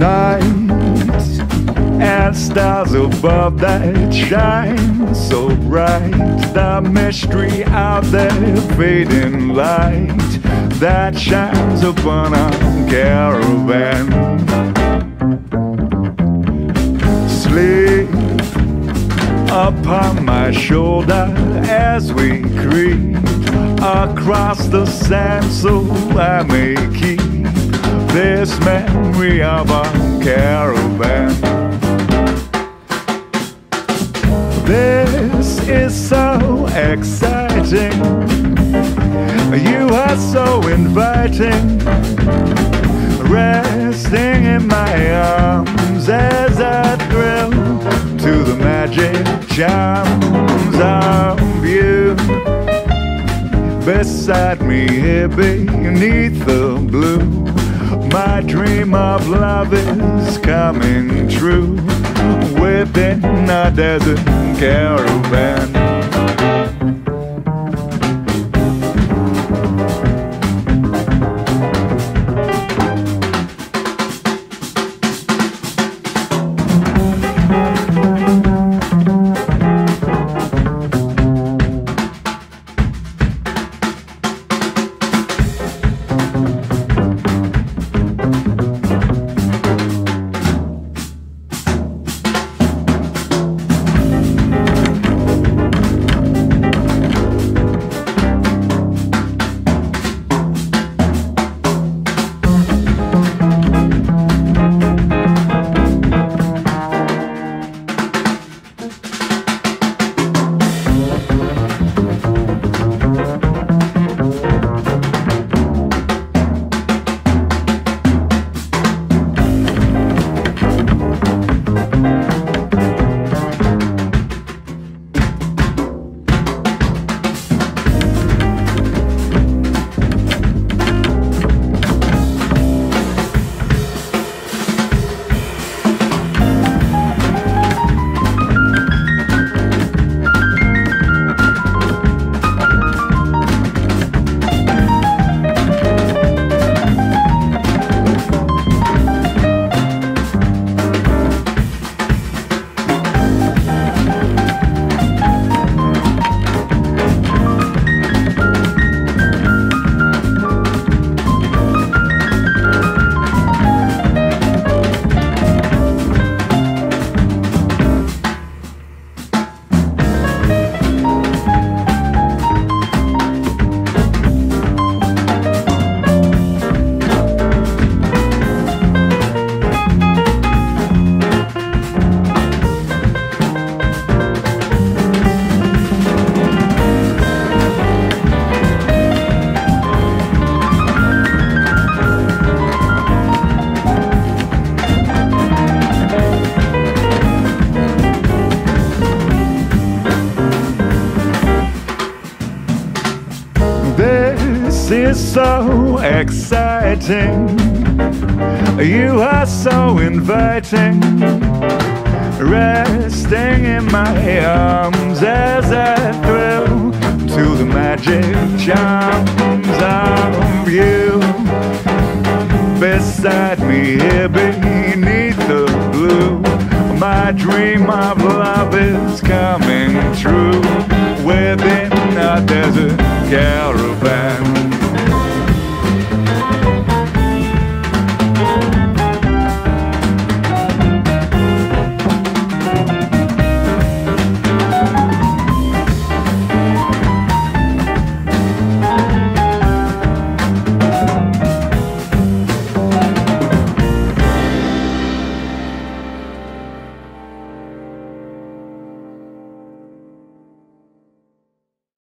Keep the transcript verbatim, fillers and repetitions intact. Nights and stars above that shine so bright. The mystery of the fading light that shines upon our caravan. Sleep upon my shoulder as we creep across the sand, so I may keep this memory of our caravan. This is so exciting, you are so inviting, resting in my arms as I thrill to the magic charms of you. Beside me here beneath the blue, my dream of love is coming true within a desert caravan. This is so exciting, you are so inviting, resting in my arms as I thrill to the magic charms of you. Beside me here beneath the blue, my dream of love is coming true within a desert caravan.